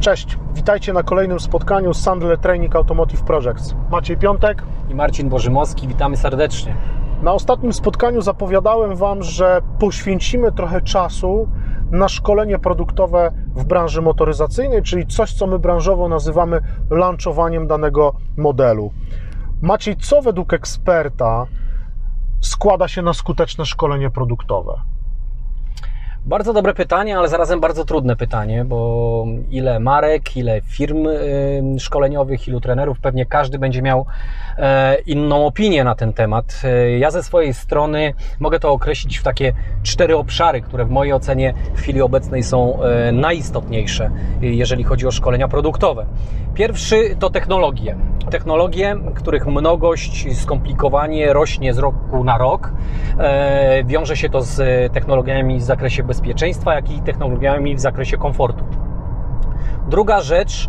Cześć, witajcie na kolejnym spotkaniu z Sandler Training Automotive Projects. Maciej Piątek i Marcin Bożymowski, witamy serdecznie. Na ostatnim spotkaniu zapowiadałem Wam, że poświęcimy trochę czasu na szkolenie produktowe w branży motoryzacyjnej, czyli coś, co my branżowo nazywamy launchowaniem danego modelu. Maciej, co według eksperta składa się na skuteczne szkolenie produktowe? Bardzo dobre pytanie, ale zarazem bardzo trudne pytanie, bo ile marek, ile firm szkoleniowych, ilu trenerów, pewnie każdy będzie miał inną opinię na ten temat. Ja ze swojej strony mogę to określić w takie 4 obszary, które w mojej ocenie w chwili obecnej są najistotniejsze, jeżeli chodzi o szkolenia produktowe. Pierwszy to technologie. Technologie, których mnogość, skomplikowanie rośnie z roku na rok. Wiąże się to z technologiami w zakresie bezpieczeństwa, jak i technologiami w zakresie komfortu. Druga rzecz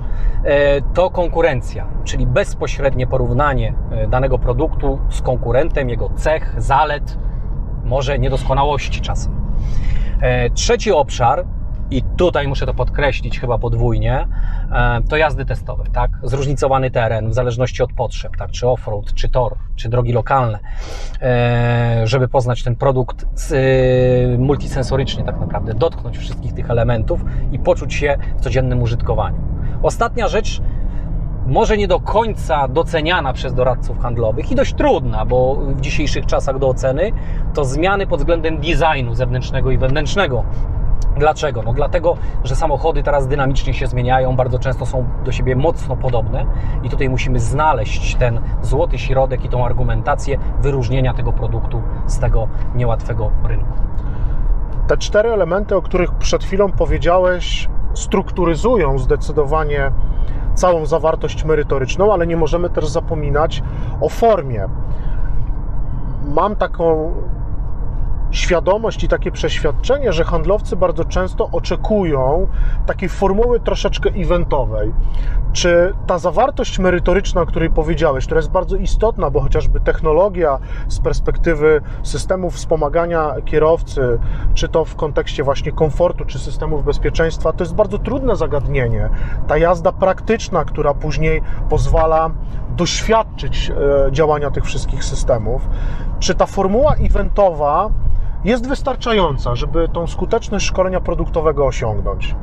to konkurencja, czyli bezpośrednie porównanie danego produktu z konkurentem, jego cech, zalet, może niedoskonałości czasem. Trzeci obszar, i tutaj muszę to podkreślić chyba podwójnie, to jazdy testowe, tak? Zróżnicowany teren w zależności od potrzeb, tak? Czy off-road, czy tor, czy drogi lokalne, żeby poznać ten produkt multisensorycznie tak naprawdę, dotknąć wszystkich tych elementów i poczuć się w codziennym użytkowaniu. Ostatnia rzecz, może nie do końca doceniana przez doradców handlowych i dość trudna, bo w dzisiejszych czasach do oceny, to zmiany pod względem designu zewnętrznego i wewnętrznego. Dlaczego? No dlatego, że samochody teraz dynamicznie się zmieniają, bardzo często są do siebie mocno podobne i tutaj musimy znaleźć ten złoty środek i tą argumentację wyróżnienia tego produktu z tego niełatwego rynku. Te 4 elementy, o których przed chwilą powiedziałeś, strukturyzują zdecydowanie całą zawartość merytoryczną, ale nie możemy też zapominać o formie. Mam taką świadomość i takie przeświadczenie, że handlowcy bardzo często oczekują takiej formuły troszeczkę eventowej. Czy ta zawartość merytoryczna, o której powiedziałeś, która jest bardzo istotna, bo chociażby technologia z perspektywy systemów wspomagania kierowcy, czy to w kontekście właśnie komfortu, czy systemów bezpieczeństwa, to jest bardzo trudne zagadnienie. Ta jazda praktyczna, która później pozwala doświadczyć działania tych wszystkich systemów. Czy ta formuła eventowa jest wystarczająca, żeby tą skuteczność szkolenia produktowego osiągnąć?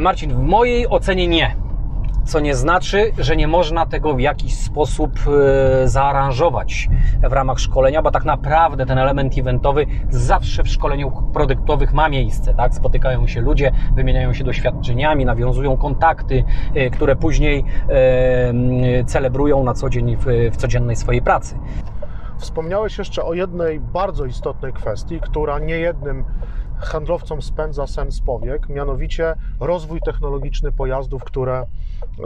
Marcin, w mojej ocenie nie. Co nie znaczy, że nie można tego w jakiś sposób zaaranżować w ramach szkolenia, bo tak naprawdę ten element eventowy zawsze w szkoleniu produktowych ma miejsce, tak? Spotykają się ludzie, wymieniają się doświadczeniami, nawiązują kontakty, które później celebrują na co dzień w codziennej swojej pracy. Wspomniałeś jeszcze o jednej bardzo istotnej kwestii, która niejednym handlowcom spędza sen z powiek, mianowicie rozwój technologiczny pojazdów, które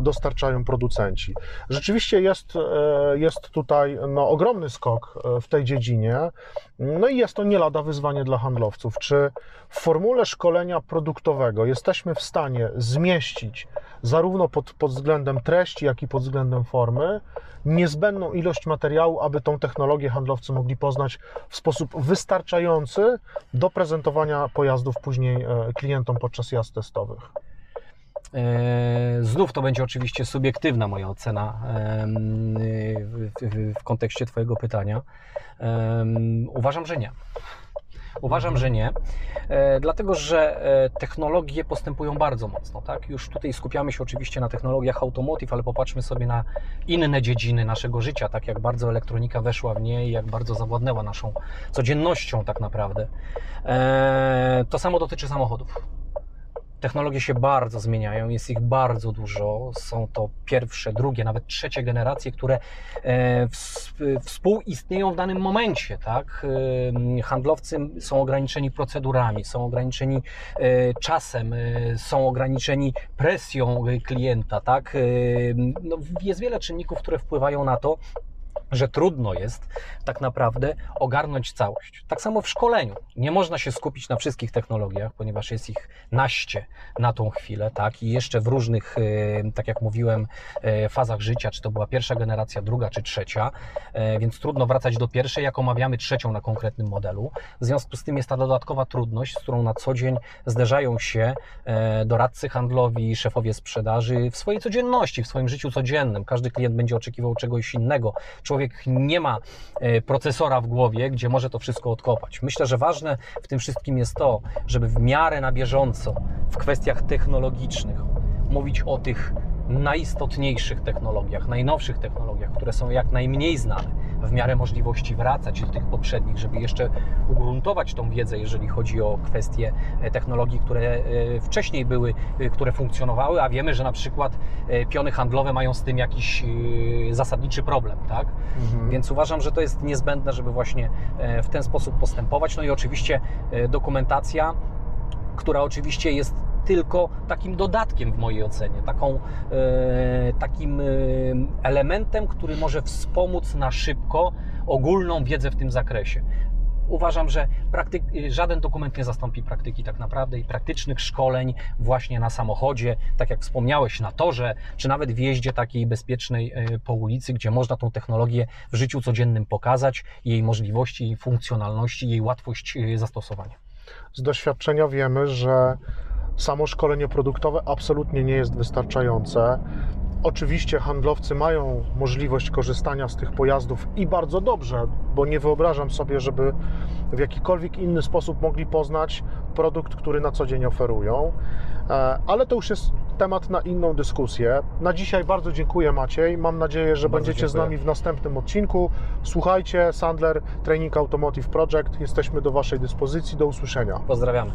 dostarczają producenci. Rzeczywiście jest tutaj ogromny skok w tej dziedzinie, no i jest to nie lada wyzwanie dla handlowców. Czy w formule szkolenia produktowego jesteśmy w stanie zmieścić zarówno pod względem treści, jak i pod względem formy niezbędną ilość materiału, aby tą technologię handlowcy mogli poznać w sposób wystarczający do prezentowania pojazdów później klientom podczas jazd testowych? Znów to będzie oczywiście subiektywna moja ocena w kontekście Twojego pytania. Uważam, że nie. Uważam, że nie, dlatego że technologie postępują bardzo mocno, tak? Już tutaj skupiamy się oczywiście na technologiach automotive, ale popatrzmy sobie na inne dziedziny naszego życia, tak jak bardzo elektronika weszła w nie i jak bardzo zawładnęła naszą codziennością tak naprawdę. To samo dotyczy samochodów. Technologie się bardzo zmieniają, jest ich bardzo dużo, są to pierwsze, drugie, nawet trzecie generacje, które współistnieją w danym momencie, tak? Handlowcy są ograniczeni procedurami, są ograniczeni czasem, są ograniczeni presją klienta, tak? No, jest wiele czynników, które wpływają na to, że trudno jest tak naprawdę ogarnąć całość. Tak samo w szkoleniu. Nie można się skupić na wszystkich technologiach, ponieważ jest ich naście na tą chwilę, tak? I jeszcze w różnych, tak jak mówiłem, fazach życia, czy to była pierwsza generacja, druga czy trzecia, więc trudno wracać do pierwszej, jak omawiamy trzecią na konkretnym modelu. W związku z tym jest ta dodatkowa trudność, z którą na co dzień zderzają się doradcy handlowi, szefowie sprzedaży w swojej codzienności, w swoim życiu codziennym. Każdy klient będzie oczekiwał czegoś innego. Człowiek nie ma procesora w głowie, gdzie może to wszystko odkopać. Myślę, że ważne w tym wszystkim jest to, żeby w miarę na bieżąco w kwestiach technologicznych mówić o tych najistotniejszych technologiach, najnowszych technologiach, które są jak najmniej znane, w miarę możliwości wracać do tych poprzednich, żeby jeszcze ugruntować tą wiedzę, jeżeli chodzi o kwestie technologii, które wcześniej były, które funkcjonowały, a wiemy, że na przykład piony handlowe mają z tym jakiś zasadniczy problem, tak? Mhm. Więc uważam, że to jest niezbędne, żeby właśnie w ten sposób postępować. No i oczywiście dokumentacja, która oczywiście jest tylko takim dodatkiem w mojej ocenie, takim elementem, który może wspomóc na szybko ogólną wiedzę w tym zakresie. Uważam, że żaden dokument nie zastąpi praktyki tak naprawdę i praktycznych szkoleń właśnie na samochodzie, tak jak wspomniałeś, na torze, czy nawet w jeździe takiej bezpiecznej po ulicy, gdzie można tą technologię w życiu codziennym pokazać, jej możliwości, jej funkcjonalności, jej łatwość zastosowania. Z doświadczenia wiemy, że samo szkolenie produktowe absolutnie nie jest wystarczające. Oczywiście handlowcy mają możliwość korzystania z tych pojazdów i bardzo dobrze, bo nie wyobrażam sobie, żeby w jakikolwiek inny sposób mogli poznać produkt, który na co dzień oferują. Ale to już jest temat na inną dyskusję. Na dzisiaj bardzo dziękuję, Maciej. Mam nadzieję, że będziecie z nami w następnym odcinku. Słuchajcie, Sandler Training Automotive Project. Jesteśmy do Waszej dyspozycji. Do usłyszenia. Pozdrawiamy.